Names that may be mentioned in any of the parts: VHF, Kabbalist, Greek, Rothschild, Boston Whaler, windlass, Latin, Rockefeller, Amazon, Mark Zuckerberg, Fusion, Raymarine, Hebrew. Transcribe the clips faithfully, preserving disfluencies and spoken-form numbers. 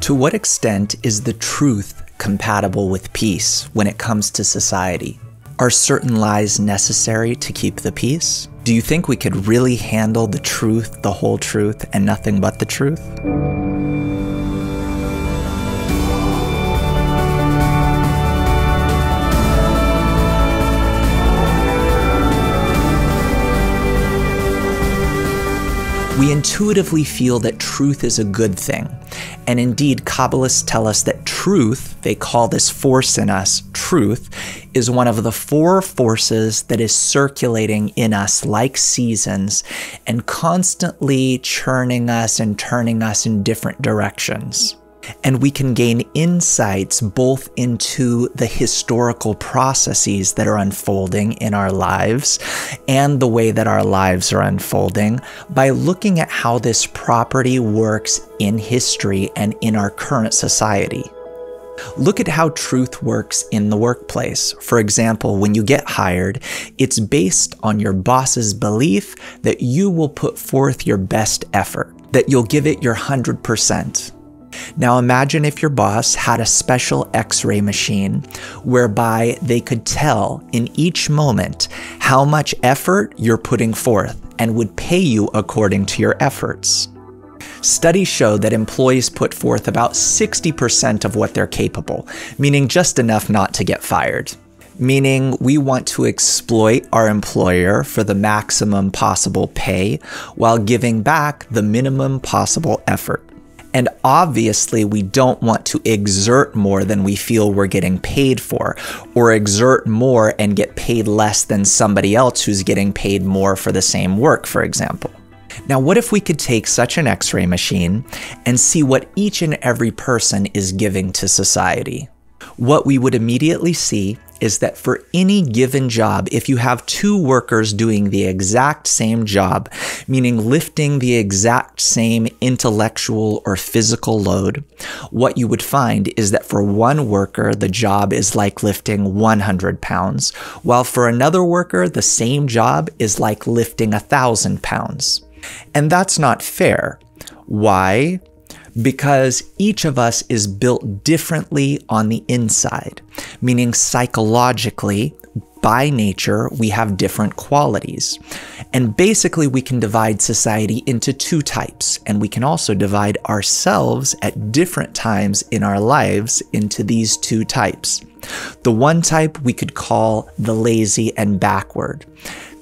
To what extent is the truth compatible with peace when it comes to society? Are certain lies necessary to keep the peace? Do you think we could really handle the truth, the whole truth, and nothing but the truth? We intuitively feel that truth is a good thing. And indeed, Kabbalists tell us that truth, they call this force in us, truth, is one of the four forces that is circulating in us like seasons and constantly churning us and turning us in different directions. And we can gain insights both into the historical processes that are unfolding in our lives and the way that our lives are unfolding by looking at how this property works in history and in our current society. Look at how truth works in the workplace. For example, when you get hired, it's based on your boss's belief that you will put forth your best effort, that you'll give it your one hundred percent. Now imagine if your boss had a special x-ray machine whereby they could tell in each moment how much effort you're putting forth and would pay you according to your efforts. Studies show that employees put forth about sixty percent of what they're capable, meaning just enough not to get fired. Meaning we want to exploit our employer for the maximum possible pay while giving back the minimum possible effort. And obviously, we don't want to exert more than we feel we're getting paid for, or exert more and get paid less than somebody else who's getting paid more for the same work, for example. Now, what if we could take such an x-ray machine and see what each and every person is giving to society? What we would immediately see is that for any given job, if you have two workers doing the exact same job, meaning lifting the exact same intellectual or physical load, what you would find is that for one worker, the job is like lifting one hundred pounds, while for another worker, the same job is like lifting one thousand pounds. And that's not fair. Why? Because each of us is built differently on the inside, meaning psychologically, by nature, we have different qualities. And basically, we can divide society into two types, and we can also divide ourselves at different times in our lives into these two types. The one type we could call the lazy and backward.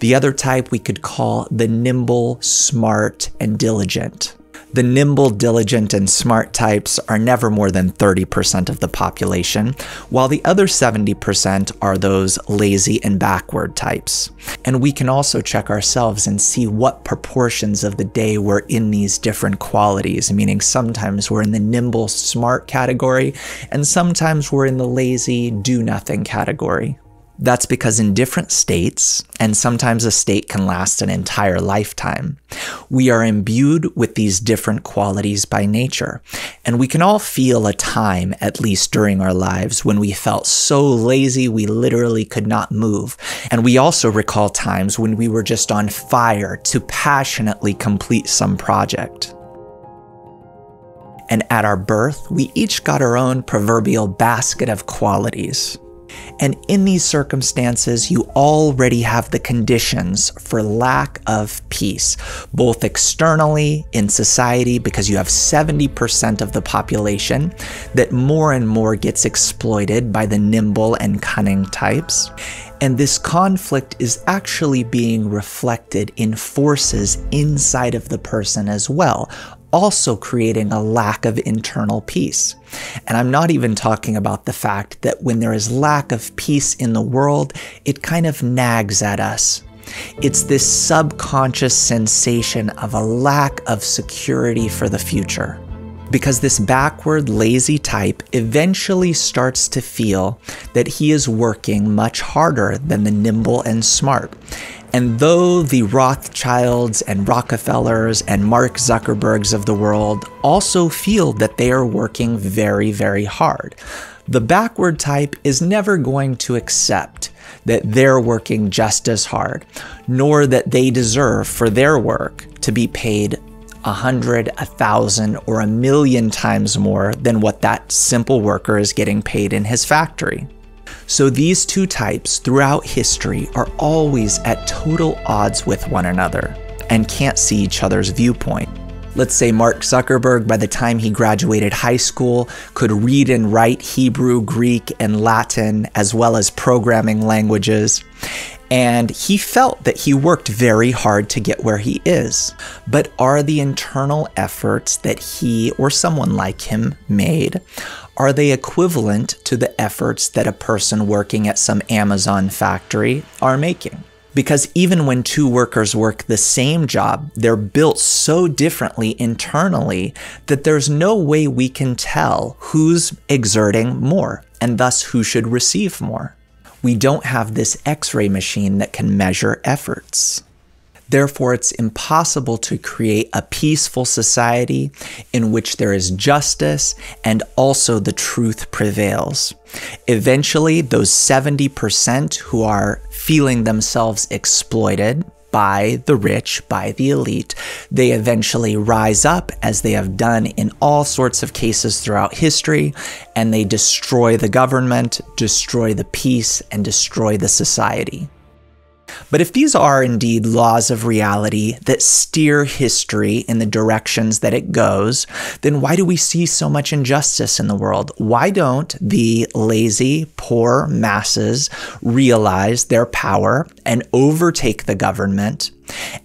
The other type we could call the nimble, smart, and diligent. The nimble, diligent, and smart types are never more than thirty percent of the population, while the other seventy percent are those lazy and backward types. And we can also check ourselves and see what proportions of the day we're in these different qualities, meaning sometimes we're in the nimble, smart category, and sometimes we're in the lazy, do-nothing category. That's because in different states, and sometimes a state can last an entire lifetime, we are imbued with these different qualities by nature. And we can all feel a time, at least during our lives, when we felt so lazy we literally could not move. And we also recall times when we were just on fire to passionately complete some project. And at our birth, we each got our own proverbial basket of qualities. And in these circumstances, you already have the conditions for lack of peace, both externally in society, because you have seventy percent of the population that more and more gets exploited by the nimble and cunning types. And this conflict is actually being reflected in forces inside of the person as well, also creating a lack of internal peace. And I'm not even talking about the fact that when there is lack of peace in the world, it kind of nags at us. It's this subconscious sensation of a lack of security for the future. Because this backward, lazy type eventually starts to feel that he is working much harder than the nimble and smart. And though the Rothschilds and Rockefellers and Mark Zuckerbergs of the world also feel that they are working very, very hard, the backward type is never going to accept that they're working just as hard, nor that they deserve for their work to be paid a hundred, a thousand, or a million times more than what that simple worker is getting paid in his factory. So these two types throughout history are always at total odds with one another and can't see each other's viewpoint. Let's say Mark Zuckerberg, by the time he graduated high school, could read and write Hebrew, Greek, and Latin, as well as programming languages. And he felt that he worked very hard to get where he is. But are the internal efforts that he or someone like him made, are they equivalent to the efforts that a person working at some Amazon factory are making? Because even when two workers work the same job, they're built so differently internally that there's no way we can tell who's exerting more and thus who should receive more. We don't have this X-ray machine that can measure efforts. Therefore, it's impossible to create a peaceful society in which there is justice and also the truth prevails. Eventually, those seventy percent who are feeling themselves exploited by the rich, by the elite, they eventually rise up, as they have done in all sorts of cases throughout history, and they destroy the government, destroy the peace, and destroy the society. But if these are indeed laws of reality that steer history in the directions that it goes, then why do we see so much injustice in the world? Why don't the lazy, poor masses realize their power and overtake the government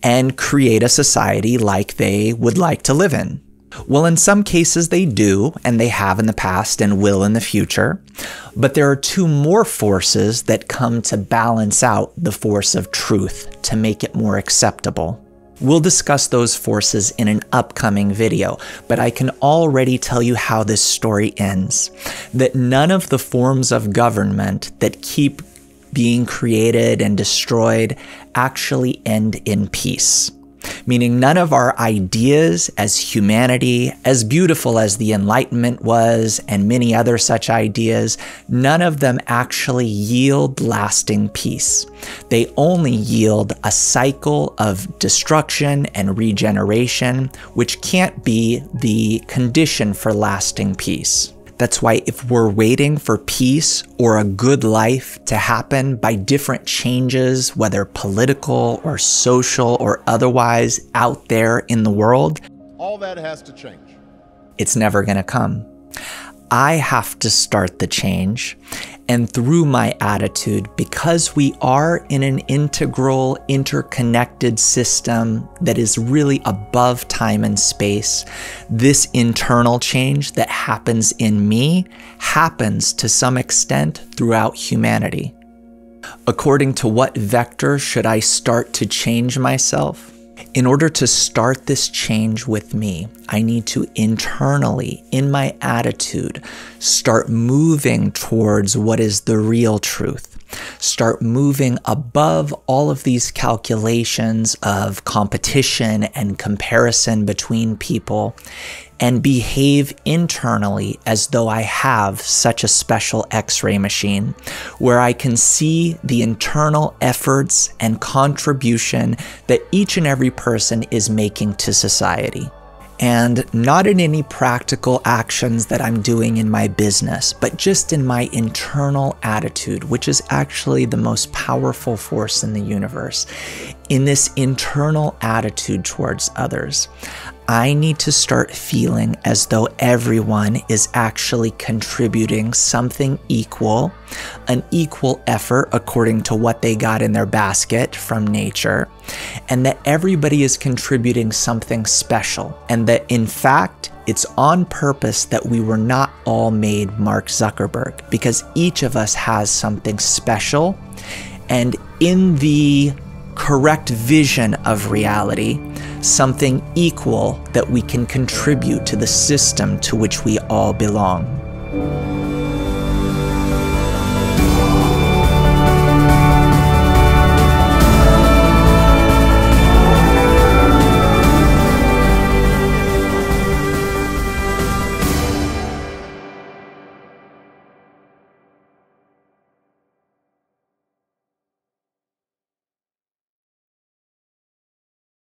and create a society like they would like to live in? Well, in some cases they do, and they have in the past and will in the future, but there are two more forces that come to balance out the force of truth to make it more acceptable. We'll discuss those forces in an upcoming video, but I can already tell you how this story ends, that none of the forms of government that keep being created and destroyed actually end in peace. Meaning none of our ideas as humanity, as beautiful as the Enlightenment was and many other such ideas, none of them actually yield lasting peace. They only yield a cycle of destruction and regeneration, which can't be the condition for lasting peace. That's why if we're waiting for peace or a good life to happen by different changes, whether political or social or otherwise out there in the world, all that has to change. It's never going to come. I have to start the change, and through my attitude, because we are in an integral, interconnected system that is really above time and space, this internal change that happens in me happens to some extent throughout humanity. According to what vector should I start to change myself? In order to start this change with me, I need to internally, in my attitude, start moving towards what is the real truth. Start moving above all of these calculations of competition and comparison between people, and behave internally as though I have such a special X-ray machine where I can see the internal efforts and contribution that each and every person is making to society. And not in any practical actions that I'm doing in my business, but just in my internal attitude, which is actually the most powerful force in the universe. In this internal attitude towards others, I need to start feeling as though everyone is actually contributing something equal, an equal effort according to what they got in their basket from nature, and that everybody is contributing something special, and that in fact, it's on purpose that we were not all made Mark Zuckerberg, because each of us has something special, and in the correct vision of reality, something equal that we can contribute to the system to which we all belong.